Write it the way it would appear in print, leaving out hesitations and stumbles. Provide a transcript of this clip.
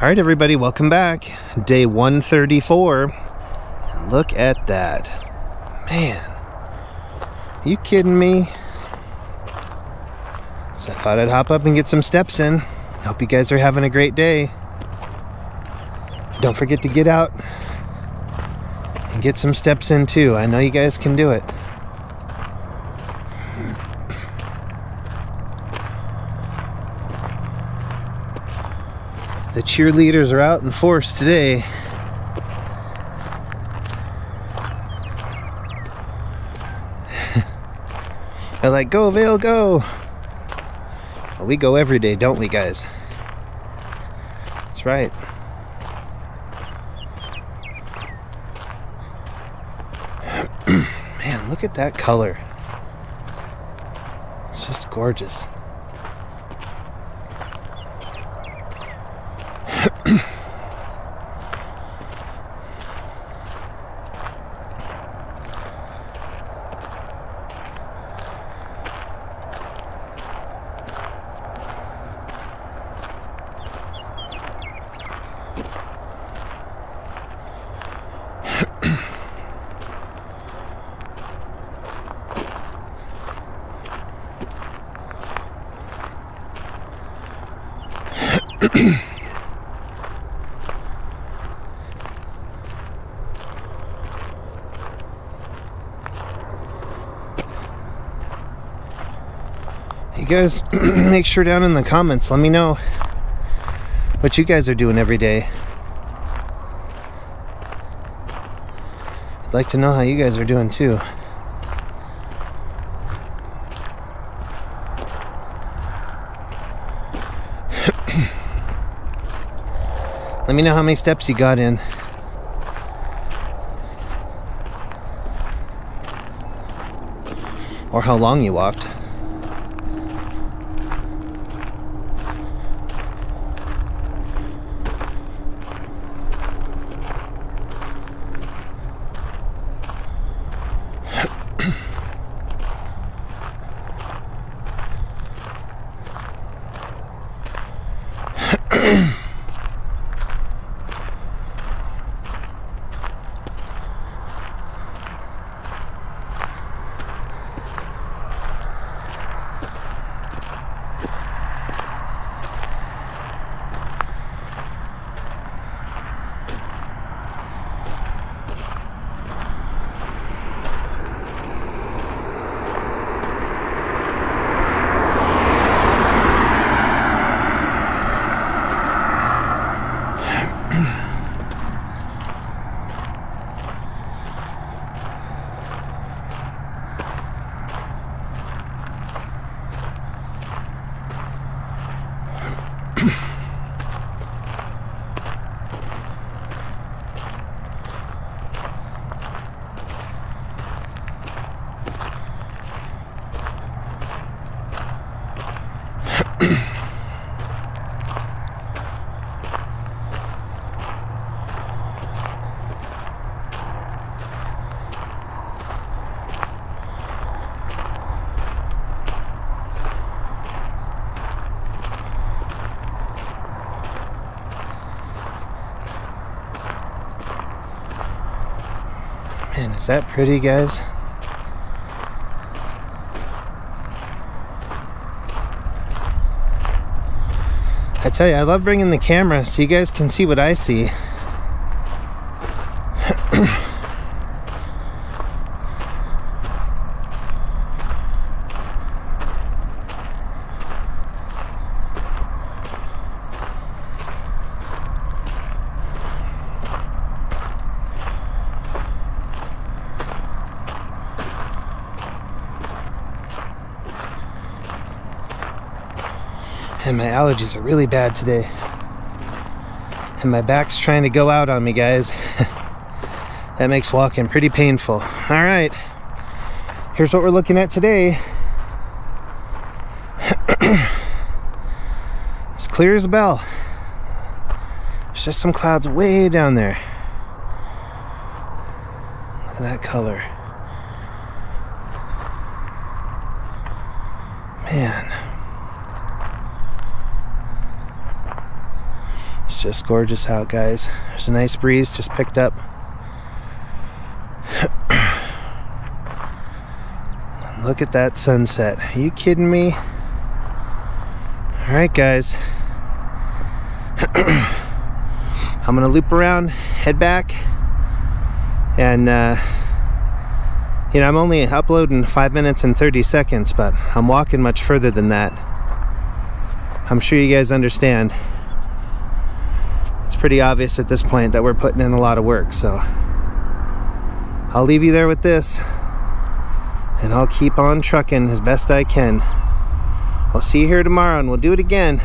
Alright everybody, welcome back. Day 134. And look at that. Man. Are you kidding me? So I thought I'd hop up and get some steps in. Hope you guys are having a great day. Don't forget to get out and get some steps in too. I know you guys can do it. The cheerleaders are out in force today. They're like, go Veil, go! Well, we go every day, don't we guys? That's right. Man, look at that color. It's just gorgeous. You guys, make sure down in the comments, let me know what you guys are doing every day. I'd like to know how you guys are doing too. Let me know how many steps you got in. Or how long you walked. Man, is that pretty, guys? I tell you, I love bringing the camera so you guys can see what I see. And my allergies are really bad today. And my back's trying to go out on me, guys. That makes walking pretty painful. All right, here's what we're looking at today. It's clear as a bell. There's just some clouds way down there. Look at that color. Man. It's just gorgeous out, guys. There's a nice breeze just picked up. Look at that sunset. Are you kidding me? Alright, guys. I'm gonna loop around, head back, and you know, I'm only uploading 5 minutes and 30 seconds, but I'm walking much further than that. I'm sure you guys understand. It's pretty obvious at this point that we're putting in a lot of work, so I'll leave you there with this, and I'll keep on trucking as best I can. I'll see you here tomorrow, and we'll do it again.